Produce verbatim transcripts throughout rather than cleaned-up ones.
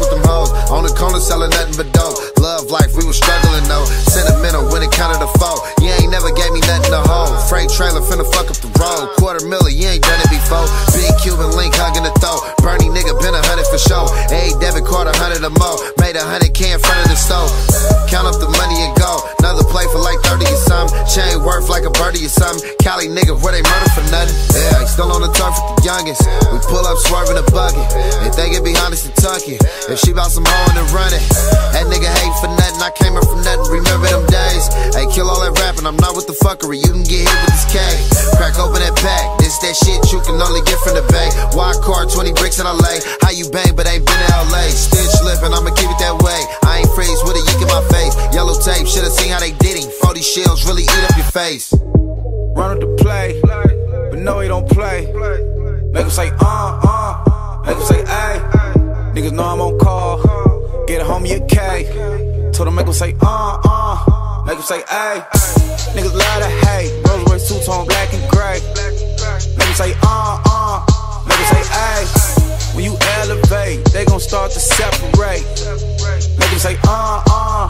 fuck with them hoes. On the corner selling nothing but dope. Love life, we was struggling though. Sentimental when it counted a foe. You ain't never gave me nothing to hold. Freight trailer finna fuck up the road. Quarter milli, you ain't done it before. Big Cuban link hugging the throat. Bernie nigga been a hundred for show. A debit card a hundred or more. Made a hundred K in front of the store. Count up the money and go. Another play for like thirty or something. Chain worth like a birdie or something. Cali nigga where they murder for nothing. Yeah, still on the turf with the youngins. We pull up swerving a bucket. They think it be honest and tucking. If she bout some hoeing and running. That nigga hate for nothing. I came up from nothing. Remember them days. Hey, kill all that rapping. I'm not with the fuckery. You can get hit with this K. Crack open that pack. This that shit you can only get from the Bay. Wide car, twenty bricks in L A. How you bang, but ain't been in L A. Stitch lippin', I'ma keep it that way. I ain't freeze with it. You get my face. Yellow tape. Shoulda seen how they did him. forty shells really eat up your face. Run up the play, but no, he don't play. Make him say, uh, uh, make him say, ay. Niggas know I'm on call, get a homie a K. Told him make him say, uh, uh, make him say, ay. Niggas love to hate, Rolls Royce two-tone, black and gray. Make him say, uh, uh, make him say, ay. When you elevate, they gon' start to separate. Make him say, uh, uh.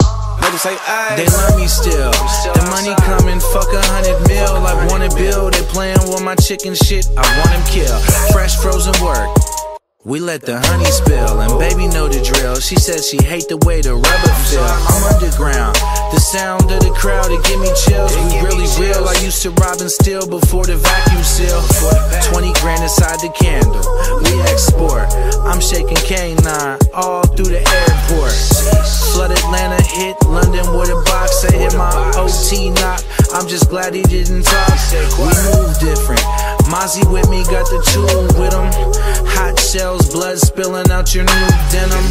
They love me still. The money coming, fuck a hundred mil. I wanna build, they playing with my chicken shit. I want him killed. Fresh frozen work. We let the honey spill, and baby know the drill. She said she hate the way the rubber feel. I'm underground, the sound of the crowd, it give me chills. We really real, I used to rob and steal before the vacuum seal. Twenty grand inside the candle, we export. I'm shaking K nine all through the airport. Flood Atlanta, hit London with a box. They hit my O T knock, I'm just glad he didn't talk. We move different, Mozzie with me, got the tune with him. Hot shell, blood spilling out your new denim.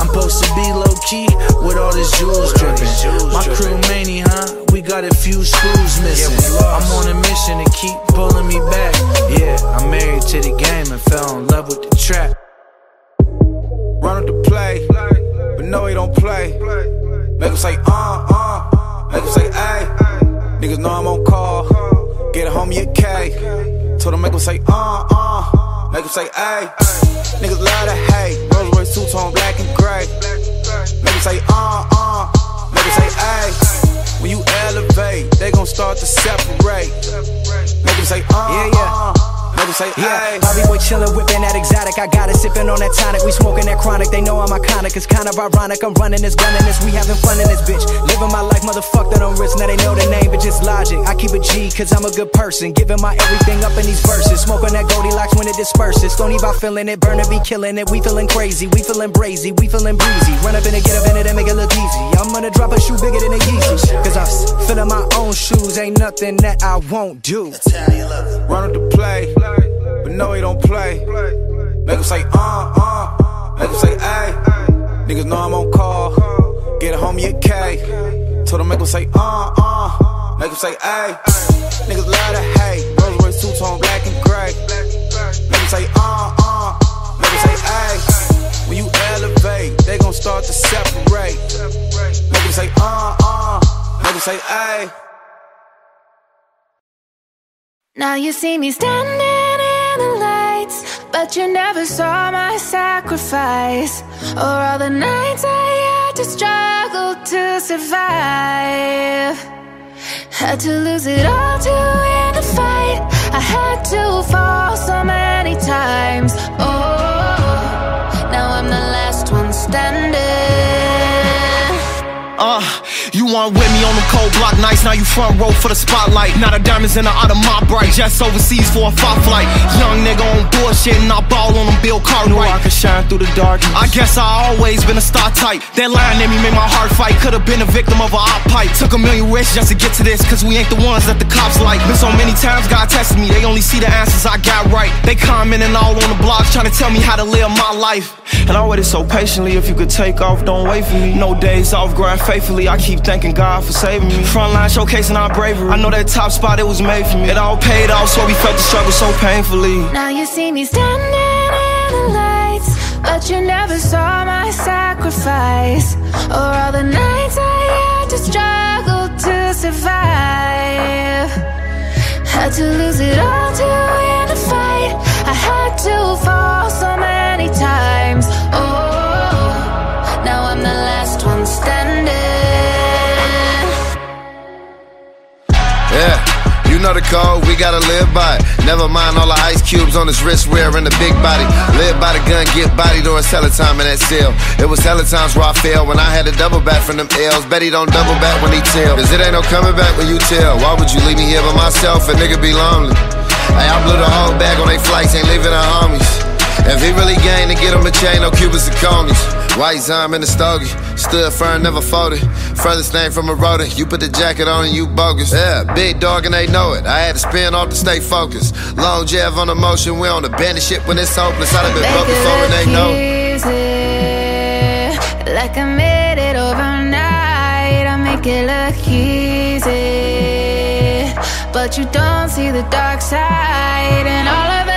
I'm supposed to be low-key with all these jewels dripping. My crew mania, huh? We got a few screws missing. I'm on a mission to keep pulling me back. Yeah, I'm married to the game and fell in love with the trap. Run up the play, but no, he don't play. Make him say, uh-uh, make him say, ay. Niggas know I'm on call, get a homie a K. Told him make him say, uh-uh. Make him say, ay. Niggas love to hate. Rolls Royce two-tone, black and gray. Make him say, uh, uh. Make him say, ay. When you elevate, they gon' start to separate. Make him say, uh, yeah, yeah. Uh. Say, yeah, Bobby boy chillin', whippin' that exotic. I got it, sippin' on that tonic. We smokin' that chronic, they know I'm iconic. It's kind of ironic, I'm runnin' this, gunnin' this. We havin' fun in this bitch, livin' my life, motherfuck that I'm rich. Now they know the name, but just logic. I keep a G, cause I'm a good person. Giving my everything up in these verses. Smokin' that Goldilocks when it disperses. Stony by feelin' it, burnin' be killin' it. We feelin' crazy, we feelin' brazy, we feelin' breezy. Run up in it, get up in it and make it look easy. I'm gonna drop a shoe bigger than a Yeezy. Cause I'm feelin' my own shoes, ain't nothing that I won't do. Run up the play, but no, he don't play. Make him say, uh, uh. Make him say, ay. Niggas know I'm on call, get a homie a K. Told him make him say, uh, uh. Make him say, ay. Niggas love to hate. Rolls Royce two-tone, black and gray. Make him say, uh, uh. Make him say, ay. When you elevate, they gon' start to separate. Make him say, uh, uh. Make him say, ay. Now you see me standing in the lights, but you never saw my sacrifice, or all the nights I had to struggle to survive. Had to lose it all to win the fight. I had to fall so many times. Oh, now I'm the last one standing. Uh You weren't with me on the cold block nights. Now you front row for the spotlight. Now the diamonds in the eye of my bright. Jets overseas for a five flight. Young nigga on bullshit and I ball on them Bill Cartwright. Knew I could shine through the darkness. I guess I always been a star type. That line in me made my heart fight. Could've been a victim of a op pipe. Took a million risks just to get to this, cause we ain't the ones that the cops like. Been so many times God tested me. They only see the answers I got right. They commenting all on the blogs, trying to tell me how to live my life. And I waited so patiently. If you could take off, don't wait for me. No days off, grind faithfully. I keep thinking thanking God for saving me. Frontline showcasing our bravery. I know that top spot, it was made for me. It all paid off, so we felt the struggle so painfully. Now you see me standing in the lights, but you never saw my sacrifice, or all the nights I had to struggle to survive. Had to lose it all to win the fight. I had to fall so many times. Oh, know the code, we gotta live by it. Never mind all the ice cubes on his wrist wearing the big body. Live by the gun, get body during hella time in that cell. It was hella times where I failed when I had to double back from them L's. Bet he don't double back when he tell, cause it ain't no coming back when you tell. Why would you leave me here by myself? A nigga be lonely. Hey, I blew the whole bag on they flights, ain't leaving the homies. If he really gained to get him a chain, no Cubans and conies. White Zime in the stogie, stood firm, never folded. Furthest thing from a rotor, you put the jacket on and you bogus. Yeah, big dog and they know it, I had to spin off to stay focused. Long jab on the motion, we on the bandit shit when it's hopeless. I done been broke before and they know it. Like I made it overnight, I make it look easy. But you don't see the dark side and all of it.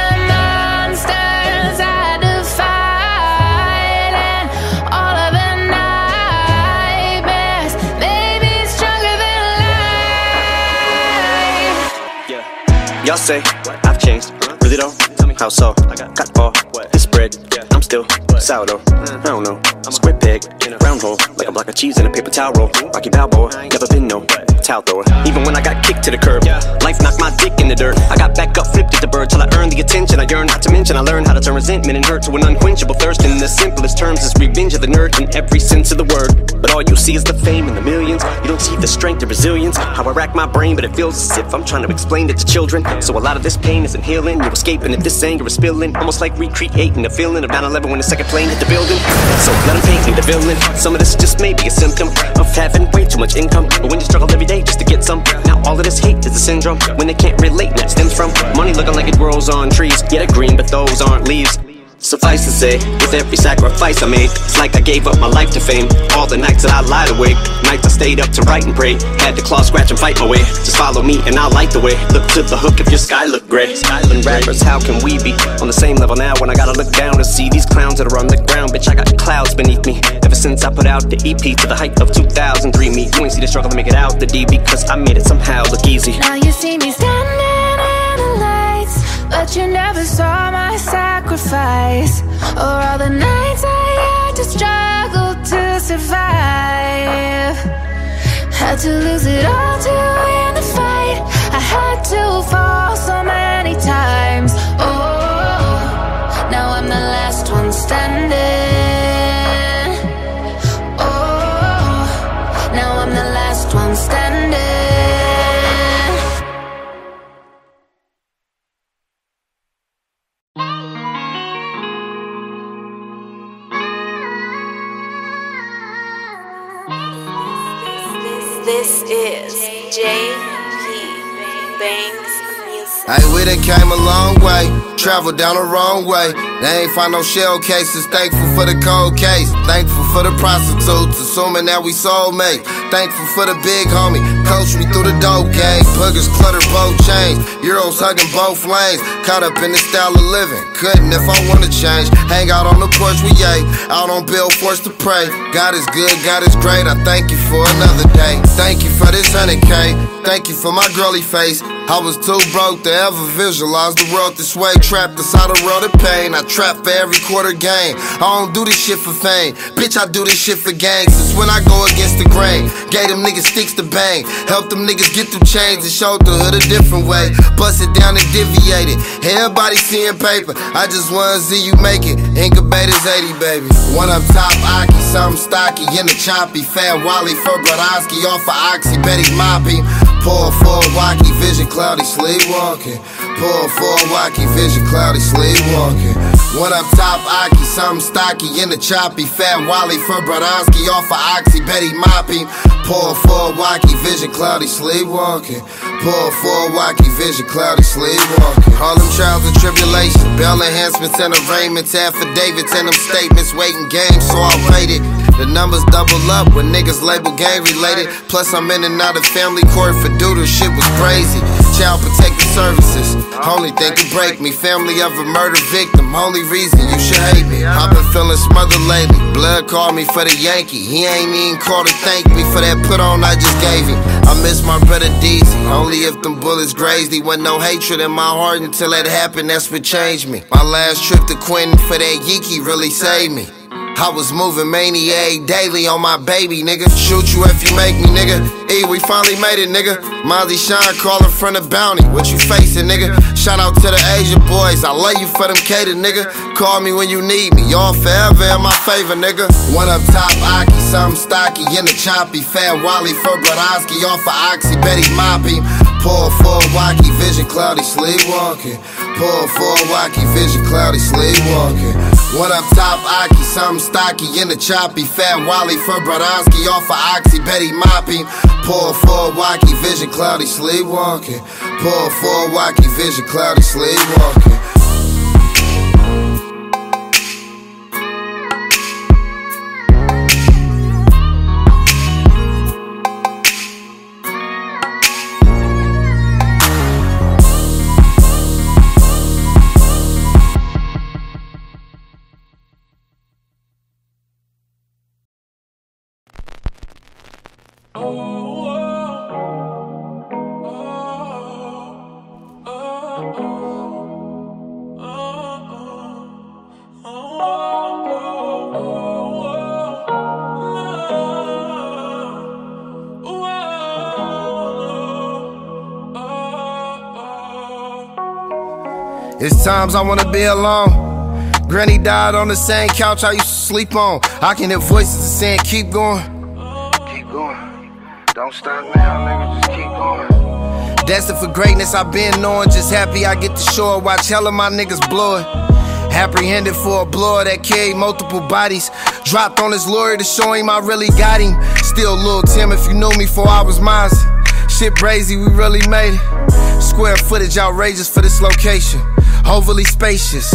Y'all say I've changed, really don't tell me how so. I got the ball, it's bread, I'm still sourdough. I don't know, square peg, round hole, like a block of cheese in a paper towel roll. Rocky Balboa, never been no towel thrower. Even when I got kicked to the curb, life knocked my dick in the dirt. I got back up, flipped at the bird, till I earned the attention I yearn. Not to mention I learned how to turn resentment and hurt to an unquenchable thirst. In the simplest terms is revenge of the nerd in every sense of the word. But all you see is the fame and the millions. You don't see the strength and resilience. How I rack my brain, but it feels as if I'm trying to explain it to children. So a lot of this pain isn't healing, you're escaping if this anger is spilling. Almost like recreating the feeling of nine eleven when the second plane hit the building. So let them paint me the villain. Some of this just may be a symptom of having way too much income, but when you struggle every day just to get some. Now all of this hate is a syndrome, when they can't relate that stems from money looking like it grows on trees. Yeah, they're green, but those aren't leaves. Suffice to say, with every sacrifice I made, it's like I gave up my life to fame. All the nights that I lied awake, nights I stayed up to write and pray. Had to claw, scratch, and fight my way. Just follow me and I'll light the way. Look to the hook if your sky look gray. Skyland rappers, how can we be on the same level now when I gotta look down to see these clowns that are on the ground? Bitch, I got clouds beneath me ever since I put out the E P to the height of two thousand three. Me, you ain't see the struggle to make it out the D, because I made it somehow look easy. Now you see me standing in the lights, but you never saw my sacrifice, or all the nights I had to struggle to survive. Had to lose it all to win the fight. I had to fall so many times. Oh, now I'm the last one standing. Oh, now I'm the last one standing. This is J P Banks music. Hey, we done came a long way, traveled down the wrong way. They ain't find no shell cases, thankful for the cold case. Thankful for the prostitutes, assuming that we soulmates. Thankful for the big homie, coached me through the dope game. Boogers cluttered both chains, Euros hugging both lanes. Caught up in the style of living, couldn't if I wanna change. Hang out on the porch, we ate, out on Bill, forced to pray. God is good, God is great, I thank you for another day. Thank you for this one hundred K, thank you for my girly face. I was too broke to ever visualize the world this way. Trapped inside a world of pain, I trap for every quarter game. I don't do this shit for fame, bitch, I do this shit for gangs. It's when I go against the grain, gave them niggas sticks to bang. Helped them niggas get through chains and showed the hood a different way. Bust it down and deviate it, everybody seeing paper. I just wanna see you make it, incubators eighty, baby. One up top, Aki, something stocky in the choppy. Fat Wally for Brodowski, off of Oxy, Betty Moppy. Pull for a walkie, vision cloudy, sleepwalking. Pull for a walkie, vision cloudy, sleepwalking. One up top, Aki, something stocky in the choppy. Fat Wally for Brodowski, off of Oxy, Betty Moppy. Pull for a walkie, vision cloudy, sleepwalking. Pull for a walkie, vision cloudy, sleepwalking. All them trials and tribulations, bail enhancements and arraignments, affidavits and them statements, waiting games, so I waited. The numbers double up when niggas label gang related. Plus I'm in and out of family court for doodle, shit was crazy. Child protective services, only thing could break me. Family of a murder victim, only reason you should hate me. I've been feeling smothered lately, blood called me for the Yankee. He ain't even called to thank me for that put on I just gave him. I miss my brother Deezy, only if them bullets grazed. He wasn't no hatred in my heart until that happened, that's what changed me. My last trip to Quentin for that Yeeky really saved me. I was moving maniac daily on my baby, nigga. Shoot you if you make me, nigga. E, we finally made it, nigga. Molly Shine crawling from the bounty. What you facing, nigga? Shout out to the Asian boys. I love you for them cater, nigga. Call me when you need me. Y'all forever in my favor, nigga. One up top, Aki, something stocky in the choppy. Fat Wally for Brodowski, off for Oxy, Betty Moppy. Pull for Wacky, vision cloudy, sleepwalking. Pull for Wacky, vision cloudy, sleepwalking. One up top, Aki, something stocky in the choppy. Fat Wally for Brodowski, off for Oxy, Betty Moppy. Pull for Wacky, vision cloudy, sleepwalking. Pull for Wacky, vision cloudy, sleepwalking. It's times I wanna be alone. Granny died on the same couch I used to sleep on. I can hear voices that saying keep going. Keep going. Don't stop now, nigga, just keep going. Destined for greatness, I've been knowing. Just happy I get to shore. Watch hell of my niggas blow it. Apprehended for a blower that carried multiple bodies. Dropped on his lorry to show him I really got him. Still Lil Tim, if you knew me before I was mine. Shit brazy, we really made it. Square footage outrageous for this location. Overly spacious,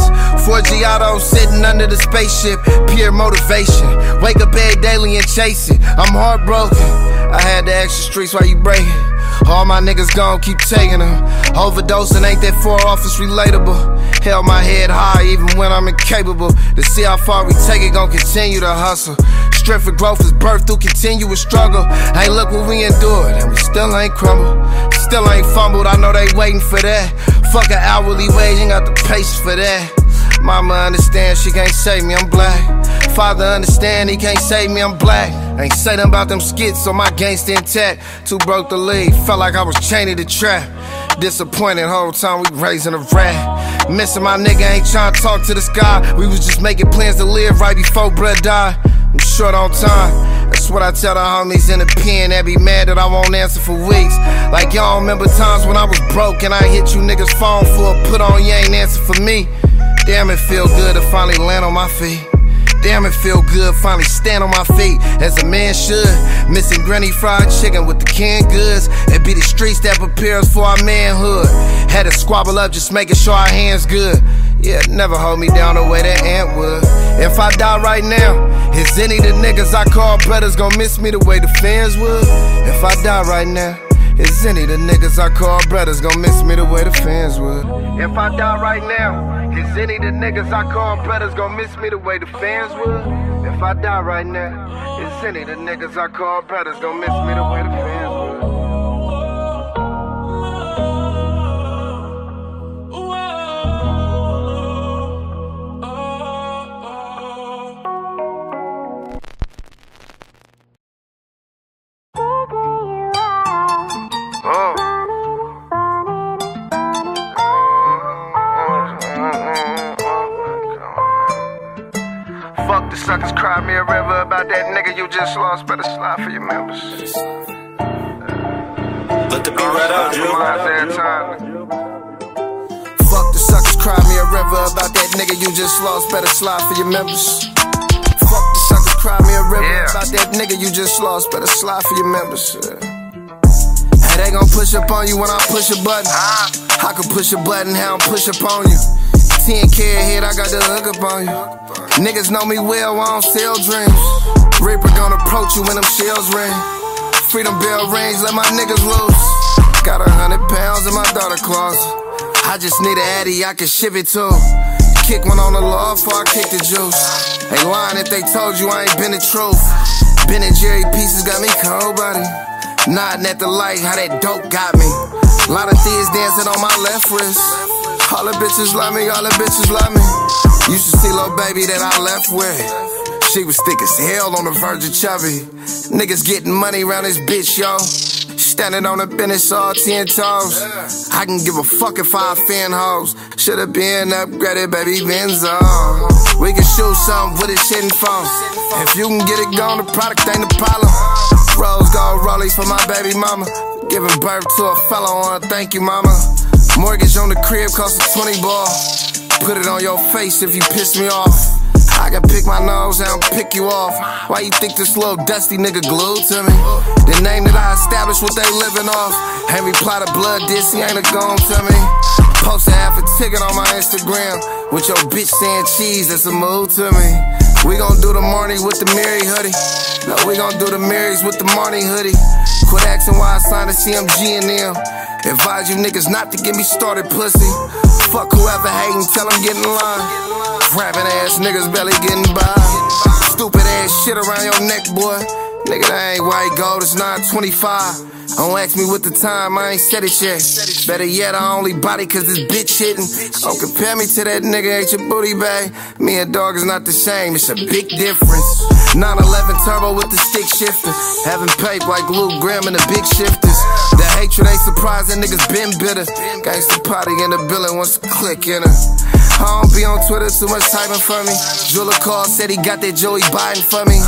four Giottos sitting under the spaceship. Pure motivation, wake up every daily and chase it. I'm heartbroken, I had the extra streets while you breaking. All my niggas gone, keep taking them. Overdosing ain't that far off, it's relatable. Held my head high even when I'm incapable. To see how far we take it, gon' continue to hustle. Strength for growth is birthed through continuous struggle. Hey, look what we endured, and we still ain't crumbled. Still ain't fumbled, I know they waiting for that. Fuck an hourly wage, ain't got the patience for that. Mama understand, she can't save me, I'm black. Father understand, he can't save me, I'm black. Ain't say nothing about them skits, so my gangsta intact. Too broke to leave, felt like I was chained to the trap. Disappointed whole time we raising a rat. Missing my nigga, ain't tryna talk to the sky. We was just making plans to live right before bruh died. I'm short on time, that's what I tell the homies in the pen that be mad that I won't answer for weeks. Like y'all remember times when I was broke and I hit you niggas phone for a put on, you ain't answer for me. Damn, it feel good to finally land on my feet. Damn, it feel good, finally stand on my feet, as a man should. Missing granny fried chicken with the canned goods. It be the streets that prepare us for our manhood. Had to squabble up, just making sure our hands good. Yeah, never hold me down the way that ant would. If I die right now, is any of the niggas I call brothers gon' miss me the way the fans would? If I die right now, is any of the niggas I call brothers gon' miss me the way the fans would? If I die right now, is any of the niggas I call brothers gon' miss me the way the fans would? If I die right now, is any of the niggas I call brothers gon' miss me the way the fans would? Suckers cry me a river about that nigga you just lost. Better slide for your members. Let the beat right out, you. Fuck the suckers cry me a river about that nigga you just lost. Better slide for your members. Fuck the suckers cry me a river yeah. about that nigga you just lost. Better slide for your members. Hey, they gon' push up on you when I push a button. Uh, I can push a button, how I'm push up on you. ten K ahead, I got the hook up on you. Niggas know me well, I don't sell dreams. Reaper gon' approach you when them shells ring. Freedom bell rings, let my niggas loose. Got a hundred pounds in my daughter closet. I just need an addy, I can shiv it too. Kick one on the law before I kick the juice. Ain't lying if they told you I ain't been the truth. Ben and Jerry pieces got me cold body. Nodding at the light, how that dope got me. A lot of thieves dancing on my left wrist. All the bitches love me, all the bitches love me. Used to see little baby that I left with. She was thick as hell on the verge of chubby. Niggas getting money around this bitch, yo. Standing on the business all ten toes. I can give a fuck if I offend hoes. Should've been upgraded, baby Benzo. We can shoot something with a shitting phone. If you can get it gone, the product ain't the problem. Rose gold rollies for my baby mama. Giving birth to a fella on her, thank you mama. Mortgage on the crib costs a twenty ball. Put it on your face if you piss me off. I can pick my nose and I'll pick you off. Why you think this little dusty nigga glued to me? The name that I established what they living off. Henry plot of blood, this he ain't a gone to me. Posted half a ticket on my Instagram with your bitch saying cheese, that's a mood to me. We gon' do the morning with the Mary hoodie. No, we gon' do the Marys with the morning hoodie. Quit asking why I signed a C M G and them. Advise you niggas not to get me started, pussy. Fuck whoever hatin', tell them get in line. Rapping ass niggas barely getting by. Stupid ass shit around your neck, boy. Nigga, that ain't white gold, it's nine twenty-five. Don't ask me what the time, I ain't said it yet. Better yet, I only body cause this bitch hitting. Don't compare me to that nigga, ain't your booty bag. Me and dog is not the same, it's a big difference. nine eleven turbo with the stick shifter. Having pape like Lou Graham and the big shifters. The hatred ain't surprising, niggas been bitter. Gangsta potty in the building wants to click in her. I don't be on Twitter, too much typing for me. Jeweler Carl said he got that Joey Biden for me.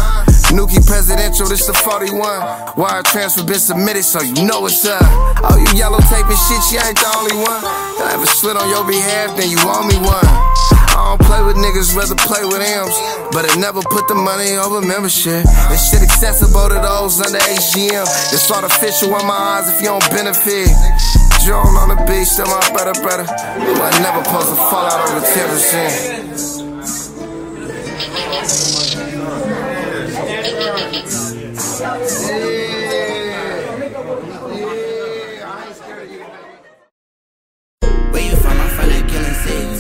Nuki presidential, this the forty-one. Wire transfer been submitted, so you know it's up. Oh, you yellow taping shit, she ain't the only one. If I ever slid on your behalf, then you owe me one. I don't play with niggas, rather play with M's. But I never put the money over membership. This shit accessible to those under H G M. It's artificial in my eyes if you don't benefit. Drone on the beach, still my brother, brother. I never supposed to fall out over ten percent. Where you from? I'm from the killing city.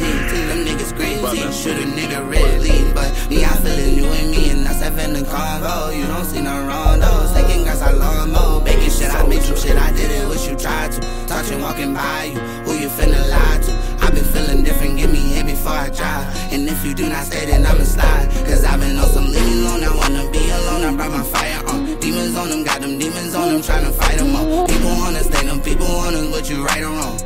Shoot a nigga red lead, but me, I feel it, you and me, and I step in the Congo. You don't see no wrong, though. Second guess I long mo. Baking shit, I made some shit, I did it, wish you tried to. Touching, walking by you, who you finna lie to? I've been feeling different, give me hit before I drive. And if you do not stay, then I'ma slide. Cause I've been on some living alone, I wanna be alone, I brought my fire on. Demons on them, got them demons on them, tryna fight them all. People understand them, people on what you right or wrong.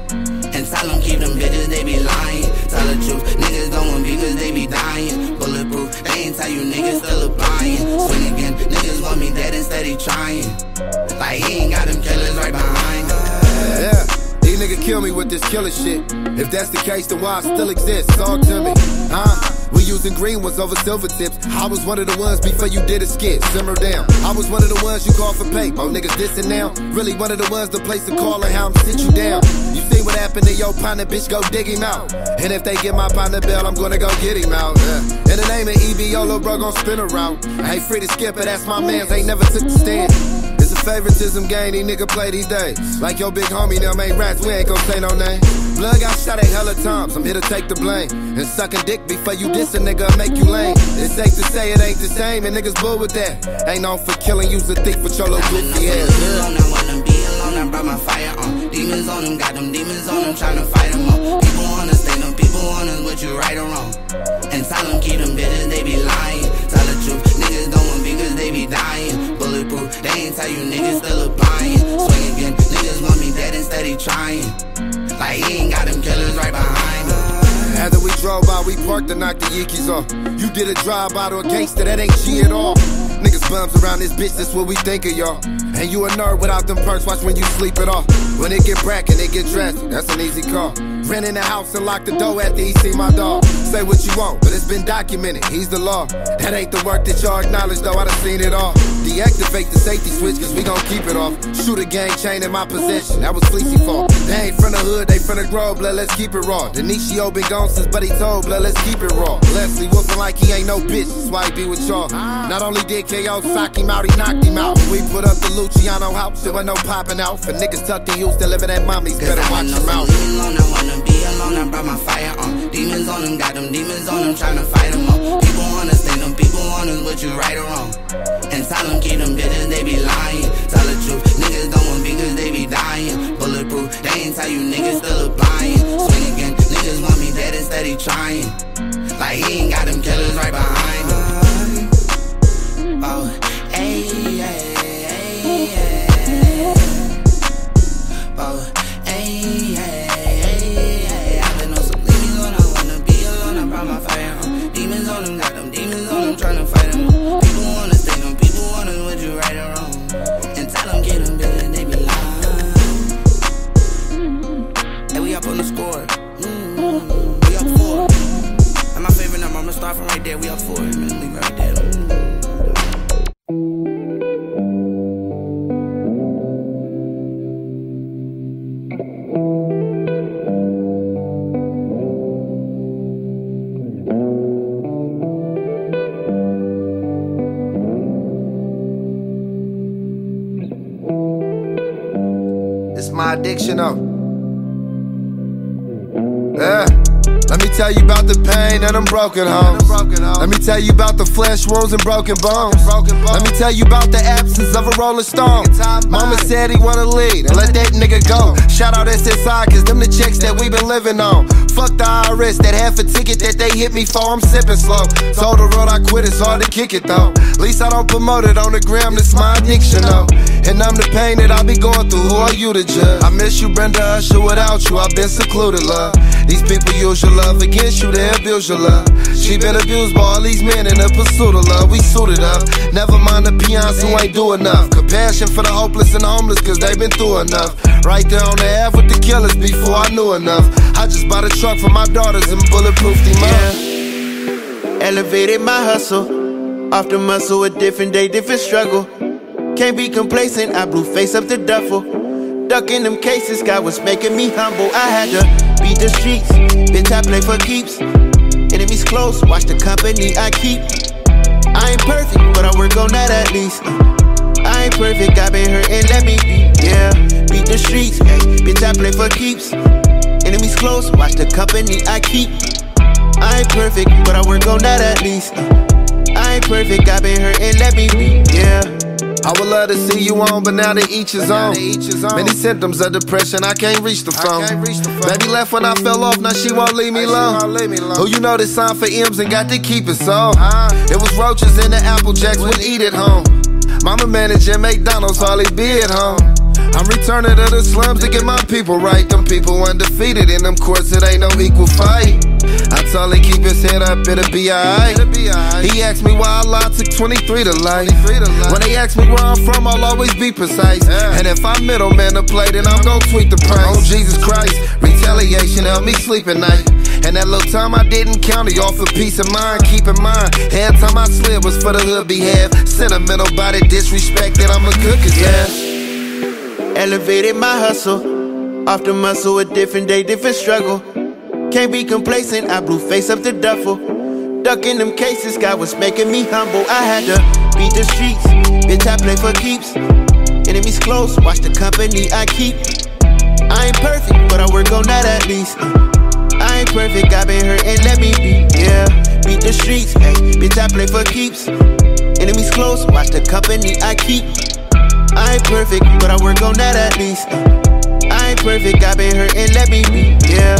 And tell them keep them bitches, they be lying. Tell the truth, niggas don't want beef cause they be dying. Bulletproof, they ain't tell you niggas still applying. Swing again, niggas want me dead instead of trying. Like he ain't got them killers right behind. Yeah, these niggas kill me with this killer shit. If that's the case, then why I still exist? Talk to me, huh? We using green ones over silver tips. I was one of the ones before you did a skit. Simmer down. I was one of the ones you called for pay. Oh, niggas dissing now. Really one of the ones the place to call and how I'm sit you down. You see what happened to your partner, bitch, go dig him out. And if they get my partner bell, I'm gonna go get him out. Uh, in the name of E B O, little bro gon' spin around. I ain't free to skip it, that's my man's. Ain't never took the stand. Favoritism game, these niggas play these days. Like your big homie, them ain't rats, we ain't gon' say no name. Blood got shot at hella times, I'm here to take the blame. And suckin' dick before you diss a nigga, make you lame. It's safe to say it ain't the same, and niggas bull with that. Ain't known for killing, use a thick for your little goofy ass. Alone, I wanna be alone, I brought my fire on. Demons on them, got them demons on them, tryna fight them all. People understand them, people honest what you right or wrong. And tell them keep them bitches, they be lying. Tell the truth, niggas don't want beef cause they be dying. Bulletproof, they ain't tell you niggas still applying. Swing again, niggas want me dead instead of trying. Like he ain't got them killers right behind them. After we drove by, we parked and knocked the Yeekies off. You did a drive-by to a gangster, that ain't G at all. Niggas bums around this bitch, that's what we think of y'all. And you a nerd without them perks, watch when you sleep it off. When it get brack and it get dressed, that's an easy call. Ran in the house and locked the door after he see my dog. Say what you want, but it's been documented, he's the law. That ain't the work that y'all acknowledge, though, I done seen it all. Deactivate the safety switch, cause we gon' keep it off. Shoot a gang chain in my possession, that was Fleecy fault. They ain't from the hood, they from the grove, blood, let's keep it raw. Denisio been gone since Buddy told, blood, let's keep it raw. Leslie whoopin' like he ain't no bitch, that's why he be with y'all. Not only did K O sock him out, he knocked him out. We put up the Luciano house, there was no poppin' out. For niggas tucked in Houston, living at mommy's, better watch him out. Be alone, I brought my fire on. Demons on them, got them demons on them, tryna fight them all. People understand them, people honest what you right or wrong. And tell them keep them bitches, they be lying. Tell the truth, niggas don't want beef cause they be dying. Bulletproof, they ain't tell you niggas still applying. Swing again, niggas want me dead instead of trying. Like he ain't got them killers right behind them. out. Ay, ay, ay, ay. Oh, ay, ay, ay. I've been on some demons when I wanna be alone. I brought my fire on. Demons on them, got them demons on them, tryna fight them. People wanna stay them, people wanna what you right or wrong. And tell them, get them, Billy, they be lying. And we up on the score. Mm, we up four. And my favorite number, I'ma start from right there. We up four, man. Leave right there. It's my addiction, though. Yeah. Let me tell you about the pain and them broken homes. Let me tell you about the flesh wounds and broken bones. Let me tell you about the absence of a rolling stone. Mama said he wanna lead and let that nigga go. Shout out S S I, cause them the checks that we been living on. Fuck the I R S, that half a ticket that they hit me for, I'm sipping slow. Told the road I quit, it's hard to kick it though. At least I don't promote it on the gram, that's my addiction though. And I'm the pain that I be going through, who are you to judge? I miss you, Brenda Usher, without you I've been secluded, love. These people use your love against you, they abuse your love. She been abused by all these men in the pursuit of love. We suited up, never mind the peons who ain't do enough. Compassion for the hopeless and the homeless, cause they been through enough. Right there on the app with the killers before I knew enough. I just bought a truck for my daughters and bulletproofed them up. Yeah. Elevated my hustle, off the muscle, a different day, different struggle. Can't be complacent, I blew face up the duffel. Ducking them cases, God was making me humble. I had to beat the streets, bitch I play for keeps. Enemies close, watch the company I keep. I ain't perfect, but I work on that at least. I ain't perfect, I been hurt and let me be, yeah. Beat the streets, bitch I play for keeps. Enemies close, watch the company I keep. I ain't perfect, but I work on that at least. I ain't perfect, I been hurt and let me be, yeah. I would love to see you on, but now they each is on. Many symptoms of depression, I can't reach the phone. Baby left when I fell off, now she won't leave me alone. Who you know that signed for M's and got to keep it so. It was roaches in the Apple Jacks, would eat at home. Mama managing McDonald's, hardly be at home. I'm returning to the slums to get my people right. Them people undefeated in them courts, it ain't no equal fight. I told him keep his head up, it'll be alright. He asked me why I lied, took twenty-three to life. When they ask me where I'm from, I'll always be precise. And if I'm middleman to play, then I'm gon' tweak the price. Oh Jesus Christ, retaliation helped me sleep at night. And that little time I didn't count it off for peace of mind. Keep in mind, every time I slid was for the hood behalf. Sentimental body disrespect that I'm a cook as ass. Elevated my hustle, off the muscle, a different day, different struggle. Can't be complacent, I blew face up the duffel. Ducking them cases, God was making me humble. I had to beat the streets, bitch I play for keeps. Enemies close, watch the company I keep. I ain't perfect, but I work on that at least. I ain't perfect, I been hurt and let me be, yeah. Beat the streets, ay, bitch I play for keeps. Enemies close, watch the company I keep. I ain't perfect, but I work on that at least. I ain't perfect, I been hurt and let me be, yeah.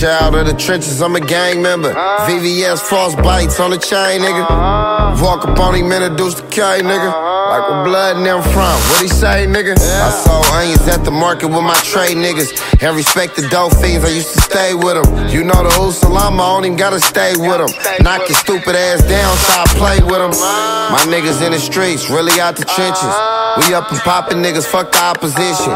Child of the trenches, I'm a gang member. uh, V V S false bites on the chain, nigga. uh, Walk up on him, introduce the K, nigga. uh, Like where blood and them from, what he say, nigga? Yeah. I saw onions at the market with my trade niggas. And respect the dope fiends, I used to stay with them. You know the Usalama, I don't even gotta stay with them. Knock your stupid ass down, so I play with them. My niggas in the streets, really out the trenches. We up and poppin' niggas, fuck the opposition.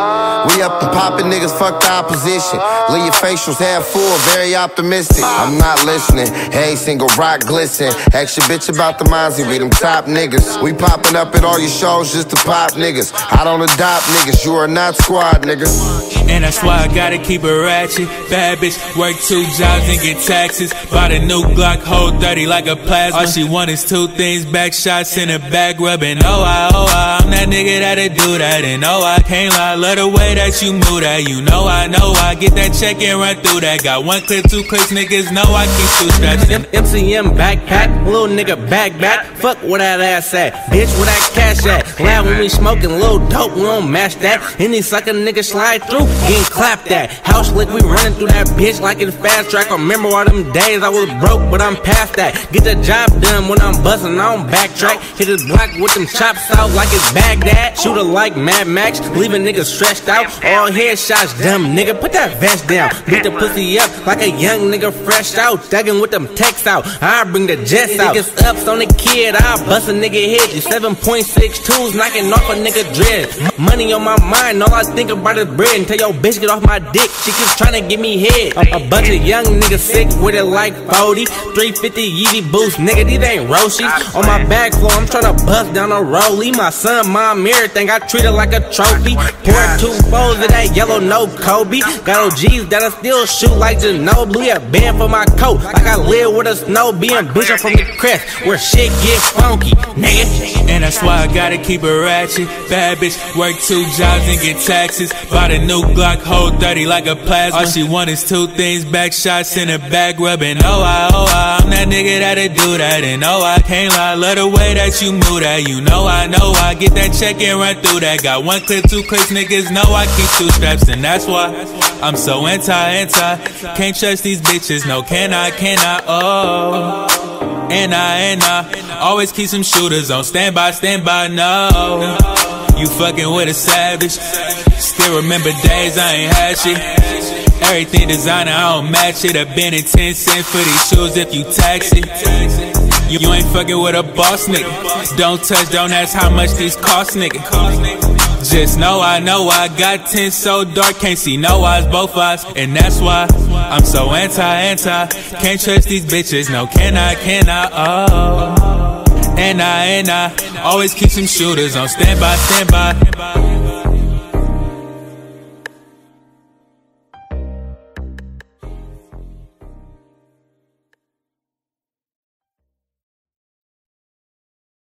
We up and poppin' niggas, fuck the opposition. Leave your facials half full, I'm very optimistic. I'm not listening. Hey, single rock glisten. Ask your bitch about the minds, we them top niggas. We popping up at all your shows just to pop niggas. I don't adopt niggas, you are not squad niggas. And that's why I gotta keep it ratchet. Bad bitch, work two jobs and get taxes. Bought a new Glock, hold thirty like a plasma. All she want is two things, back shots and a back rub. And oh I, oh I, I'm that nigga that'll do that. And oh I can't lie, love the way that you move that. You know I, know I, get that check and run through that. Got one clip, two clips, niggas know I keep two straps. M C M backpack, little nigga back back. Fuck where that ass at, bitch where that cash at. Glad when we smoking, little dope, we don't match that. Any sucker nigga slide through, getting clapped at. House lick, we running through that bitch like it's fast track. I remember all them days I was broke, but I'm past that. Get the job done when I'm bustin', I don't backtrack. Hit his block with them chops out like it's Baghdad. Shooter like Mad Max, leaving niggas stressed out. All headshots, dumb nigga, put that vest down. Beat the pussy up like a young nigga fresh out. Thuggin' with them texts out, I bring the jets out. Niggas ups on the kid, I bust a nigga head. seven point six twos knocking off a nigga dread. Money on my mind, all I think about is bread. And tell your bitch get off my dick, she keeps trying to give me head. A, a bunch of young niggas sick with it like forty. three fifty Yeezy boost, nigga, these ain't Roshis. On my back floor, I'm tryna bust down a rollie. My son, mom, everything, I treat her like a trophy. Pour two fours of that yellow, no Kobe. Got O Gs that'll still shoot like Ginobili. A band for my coat, like I live with a snow being bitchin' from the crest, where shit gets funky, nigga. And that's why I gotta keep it ratchet. Bad bitch, work two jobs and get taxes. Bought a new Glock, hold thirty like a plasma. All she want is two things, back shots and a back rub. And oh I, oh I, I'm that nigga that'll do that. And oh I can't lie, love the way that you move that. You know I, know I, get that check and run through that. Got one clip, two clips, niggas know I keep two straps. And that's why I'm so anti, anti. Can't trust these bitches, no can I, can I, oh. And I, and I, always keep some shooters on standby, standby, no. You fucking with a savage. Still remember days I ain't had shit. Everything designer, I don't match it. I've been in ten cents for these shoes if you tax it. You, you ain't fucking with a boss nigga. Don't touch, don't ask how much these cost nigga. Just know I, know I, got ten so dark, can't see no eyes, both eyes. And that's why I'm so anti, anti. Can't trust these bitches, no can I, can I, oh. And I, and I, always keep some shooters on standby, standby.